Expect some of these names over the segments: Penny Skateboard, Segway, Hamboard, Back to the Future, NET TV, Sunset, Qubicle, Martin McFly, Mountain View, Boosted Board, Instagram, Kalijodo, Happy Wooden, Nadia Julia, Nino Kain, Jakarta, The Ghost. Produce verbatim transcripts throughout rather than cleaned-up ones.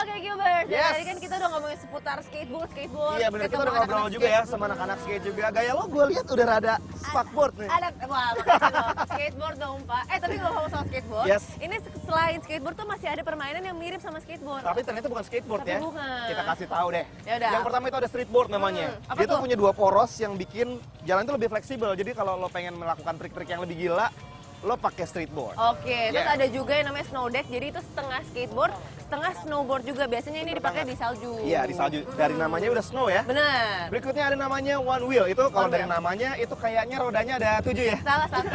Oke, Gilbert. Yes. Dari tadi kan kita udah ngomongin seputar skateboard, skateboard. Iya benar, kita udah ngobrol juga ya sama anak-anak skate juga. Gaya lo gue lihat udah rada spakboard nih. Anak, wah makasih lo. Skateboard dong, Pak. Eh, tapi kalau ngomong soal skateboard, yes. Ini selain skateboard tuh masih ada permainan yang mirip sama skateboard. Tapi ternyata bukan skateboard tapi ya. Bukan. Kita kasih tahu deh. Yaudah. Yang pertama itu ada streetboard namanya. Hmm, Dia tuh? tuh punya dua poros yang bikin jalan itu lebih fleksibel. Jadi kalau lo pengen melakukan trik-trik yang lebih gila, lo pakai streetboard. Oke, okay, yeah. Terus ada juga yang namanya snowdeck. Jadi itu setengah skateboard, setengah snowboard juga. Biasanya ini dipakai di salju. Iya, di salju. Dari namanya udah snow ya. Benar. Berikutnya ada namanya one wheel. Itu kalau dari namanya itu kayaknya rodanya ada tujuh ya. Salah satu.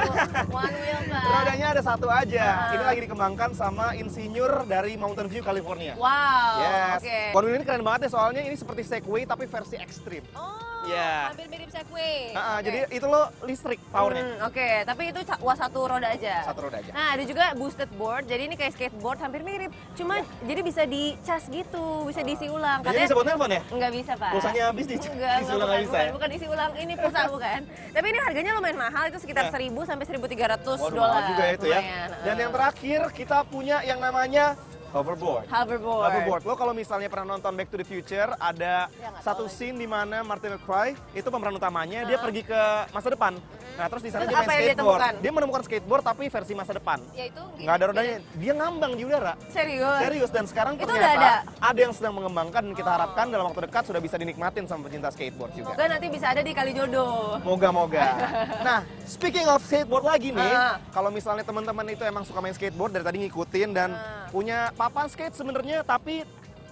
One wheel, Pak. Rodanya ada satu aja. Nah. Ini lagi dikembangkan sama insinyur dari Mountain View, California. Wow. Yes. Oke. Okay. One wheel ini keren banget ya. Soalnya ini seperti Segway tapi versi ekstrim. Oh. Ya. Hampir mirip Segway. Nah, okay. Jadi itu lo listrik powernya. Hmm, Oke, okay. Tapi itu wah satu roda aja. Satu roda aja. Nah, ada juga boosted board. Jadi ini kayak skateboard, hampir mirip. Cuma ya. Jadi bisa dicas gitu, bisa diisi ulang. Katanya, jadi bisa buat telepon ya? Enggak bisa, Pak. Pulsanya habis dicas. Enggak, isi ulang bukan, bisa. Bukan, ya? bukan isi ulang, ini pulsa bukan. Tapi ini harganya lumayan mahal, itu sekitar seribu ya. sampai seribu tiga ratus dolar. Juga itu ya. Lumayan. Dan yang terakhir kita punya yang namanya Hoverboard. Hoverboard. Hoverboard. Lo kalau misalnya pernah nonton Back to the Future, ada ya, satu scene di mana Martin McFly itu pemeran utamanya, uh. dia pergi ke masa depan. Uh. Nah, terus di sana dia main skateboard. Dia, dia menemukan skateboard tapi versi masa depan. Yaitu nggak ada rodanya. Dia ngambang di udara. Serius. Serius. Dan sekarang itu ternyata ada. ada yang sedang mengembangkan dan kita oh. harapkan dalam waktu dekat sudah bisa dinikmatin sama pecinta skateboard juga. Moga nanti bisa ada di Kalijodo. Moga-moga. Nah, speaking of skateboard lagi nih, uh. kalau misalnya teman-teman itu emang suka main skateboard dari tadi ngikutin dan uh. punya papan skate sebenarnya tapi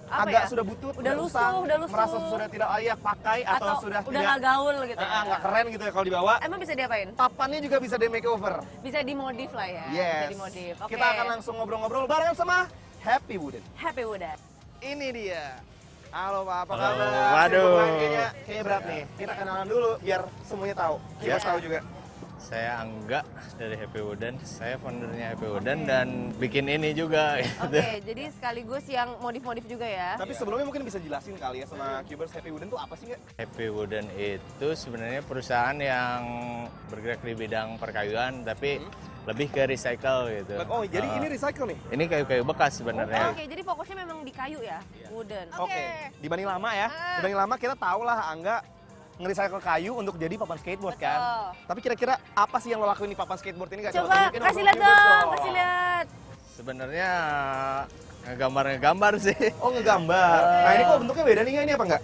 Apa agak ya? sudah butut, udah lusuh, usang, udah lusuh, merasa sudah tidak layak pakai atau, atau sudah udah tidak gaul gitu, uh, ya. nggak keren gitu ya kalau dibawa. Emang bisa diapain? Papannya juga bisa di makeover, bisa dimodif lah ya. Yes. Bisa dimodif. Okay. Kita akan langsung ngobrol-ngobrol bareng sama Happy Wooden. Happy Wooden. Ini dia. Halo Pak, apa kabar? Waduh. Kayaknya kayaknya berat nih. Kita kenalan dulu biar semuanya tahu. Biar tahu juga. Saya Angga dari Happy Wooden, saya foundernya Happy Wooden okay. dan bikin ini juga. Gitu. Oke, okay, jadi sekaligus yang modif-modif juga ya. Tapi sebelumnya mungkin bisa jelasin kali ya sama Qubers, Happy Wooden itu apa sih nggak? Happy Wooden itu sebenarnya perusahaan yang bergerak di bidang perkayuan, tapi hmm. lebih ke recycle gitu. Oh, jadi uh, ini recycle nih? Ini kayu-kayu bekas sebenarnya. Oke, okay, jadi fokusnya memang di kayu ya, yeah. wooden. Oke, okay. okay. dibanding lama ya, uh. dibanding lama kita tahu lah Angga ngerecycle kayu untuk jadi papan skateboard. Betul. Kan? Tapi kira-kira apa sih yang lo lakuin di papan skateboard ini? Gak coba kasih lihat dong, kasih lihat. Sebenarnya ngegambar-ngegambar sih. Oh ngegambar. Uh, nah ini kok bentuknya beda nih ini apa enggak?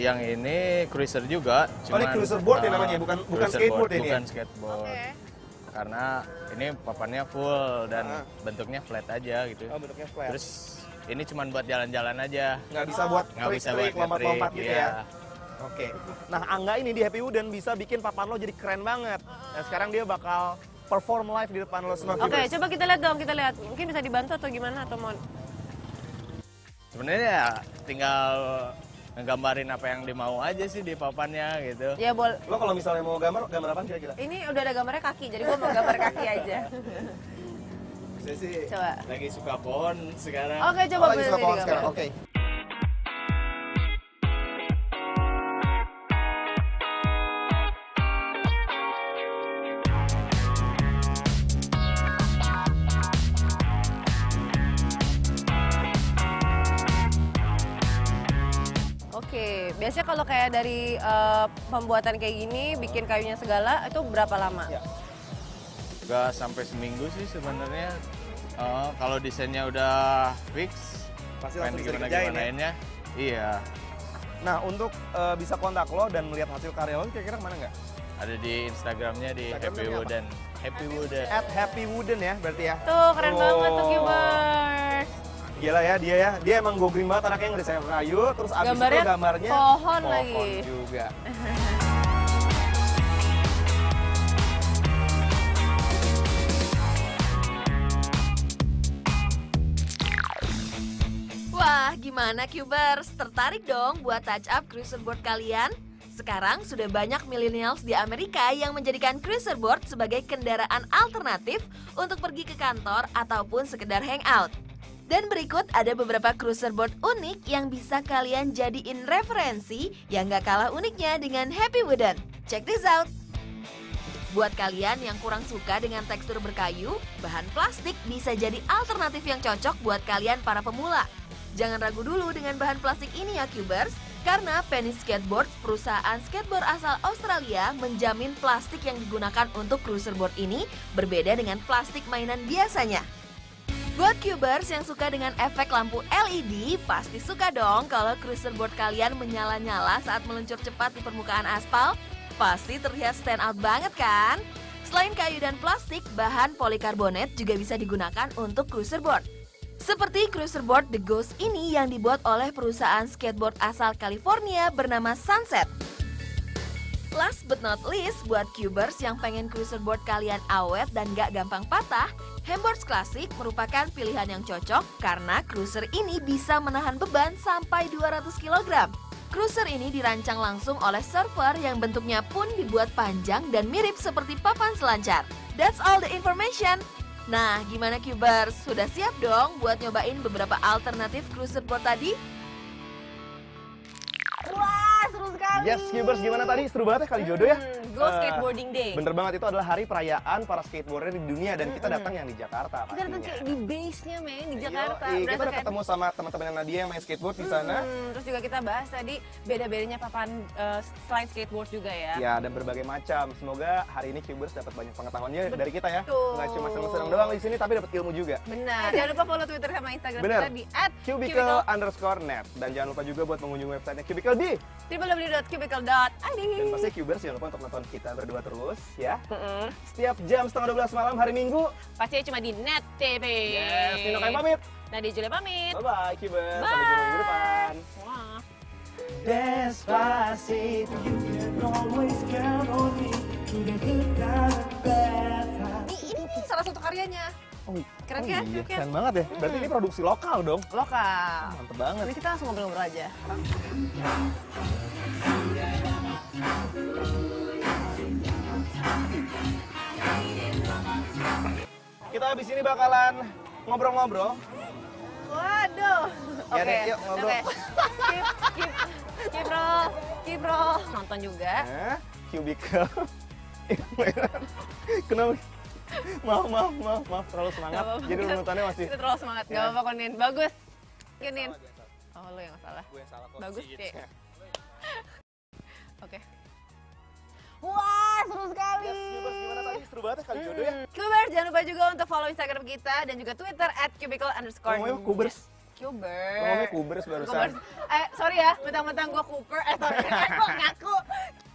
Yang ini cruiser juga. Cuman, oh ini cruiser board ya namanya, bukan bukan skateboard board, ini. Bukan ya? skateboard. Okay. Karena ini papannya full dan uh. bentuknya flat aja gitu. Oh bentuknya flat. Terus ini cuma buat jalan-jalan aja. Nggak bisa oh. buat trik-trik, lompat-lompat gitu ya. Oke, nah Angga ini di Happy Wooden bisa bikin papan lo jadi keren banget. Nah, sekarang dia bakal perform live di depan lo semua. Oke, okay, coba kita lihat dong, kita lihat. Mungkin bisa dibantu atau gimana atau mau? Sebenarnya ya tinggal nggambarin apa yang dimau aja sih di papannya gitu. Ya boleh. Lo kalau misalnya mau gambar, gambar apa kira-kira? Ini udah ada gambarnya kaki, jadi gue mau gambar kaki aja. Saya sih coba. Lagi suka pohon sekarang. Oke, okay, coba oh, lagi suka pohon sekarang. Oke. Okay. Biasanya kalau kayak dari uh, pembuatan kayak gini, bikin kayunya segala, itu berapa lama? Ya. Gak sampai seminggu sih sebenarnya. Uh, kalau desainnya udah fix, pasti langsung bisa dikerjain ya? Iya. Nah, untuk uh, bisa kontak lo dan melihat hasil karya lo, kira-kira kemana nggak? Ada di Instagramnya di Instagram Happy Wooden. Happy Wooden. At Happy Wooden ya berarti ya? Tuh, keren oh. banget tuh Qubers. Gila ya dia ya, dia emang gogring banget anaknya ngedesain kayu, terus abis itu gambarnya pohon, pohon lagi juga. Wah gimana Qubers, tertarik dong buat touch up cruiser board kalian? Sekarang sudah banyak millennials di Amerika yang menjadikan cruiser board sebagai kendaraan alternatif untuk pergi ke kantor ataupun sekedar hangout. Dan berikut ada beberapa cruiser board unik yang bisa kalian jadiin referensi yang gak kalah uniknya dengan Happy Wooden. Check this out! Buat kalian yang kurang suka dengan tekstur berkayu, bahan plastik bisa jadi alternatif yang cocok buat kalian para pemula. Jangan ragu dulu dengan bahan plastik ini ya Cubers, karena Penny Skateboard, perusahaan skateboard asal Australia, menjamin plastik yang digunakan untuk cruiser board ini berbeda dengan plastik mainan biasanya. Buat Cubers yang suka dengan efek lampu L E D, pasti suka dong kalau cruiser board kalian menyala-nyala saat meluncur cepat di permukaan aspal. Pasti terlihat stand out banget kan? Selain kayu dan plastik, bahan polikarbonat juga bisa digunakan untuk cruiser board. Seperti cruiser board The Ghost ini yang dibuat oleh perusahaan skateboard asal California bernama Sunset. Last but not least, buat Cubers yang pengen cruiser board kalian awet dan gak gampang patah, Hamboard klasik merupakan pilihan yang cocok karena cruiser ini bisa menahan beban sampai dua ratus kilogram. Cruiser ini dirancang langsung oleh surfer yang bentuknya pun dibuat panjang dan mirip seperti papan selancar. That's all the information. Nah, gimana Cubers? Sudah siap dong buat nyobain beberapa alternatif cruiser board tadi? Yes, Cubers, gimana tadi? Seru banget ya kali jodoh ya? Go uh, Skateboarding Day. Bener banget, itu adalah hari perayaan para skateboarder di dunia dan kita datang yang di Jakarta. Kita datang kayak di base-nya, men, di Jakarta. Yo, iya, kita udah ketemu di... sama teman-teman Nadia yang main skateboard di sana. Hmm, terus juga kita bahas tadi beda-bedanya papan uh, slide skateboard juga ya. Ya, ada berbagai macam. Semoga hari ini Cubers dapat banyak pengetahuannya Betul. dari kita ya. Nggak cuma seneng-seneng doang di sini, tapi dapat ilmu juga. Benar. Jangan lupa follow Twitter sama Instagram Bener. kita di at Qubicle underscore net dan jangan lupa juga buat mengunjungi websitenya Qubicle di w w w titik cubicle titik i d. Dan pasti Cubers jangan lupa untuk nonton kita berdua terus ya. Mm-hmm. Setiap jam setengah dua belas malam hari Minggu. Pastinya cuma di N E T T V. Yes, Nino Kain pamit. Nadia Julia pamit. Bye-bye Cubers. Bye. Sampai jumpa di depan. Wow. Despacito, you can always count on me to get it done better. Ini, ini salah satu karyanya. Oh, keren oh kan? Iya, keren, keren banget ya. Hmm. Berarti ini produksi lokal dong? Lokal. Oh, mantep banget. Jadi kita langsung ngobrol-ngobrol aja. Kita habis ini bakalan ngobrol-ngobrol. Waduh. Oke, okay. yuk ngobrol. Okay. Keep, keep, keep roll, keep roll. Nonton juga. Nah, Qubicle. Kenapa? Maaf, maaf, maaf, maaf. Terlalu semangat. Apa -apa. Jadi penontonnya masih. Kita terlalu semangat. Gak apa-apa ya. Konin. Bagus. Konin. Oh, lu yang salah. Gue yang salah. Bagus, Cik. Oke. Wah, seru sekali. Yes, Cubers, gimana tadi? Seru banget ya kali hmm. jodoh ya. Cubers, jangan lupa juga untuk follow Instagram kita dan juga Twitter at Qubicle underscore. Ngomongnya Cubers. Cubers. Ngomongnya Cubers barusan. Cubers. Eh, sorry ya, mentang-mentang gue Cooper. Eh, sorry. Gue ngaku.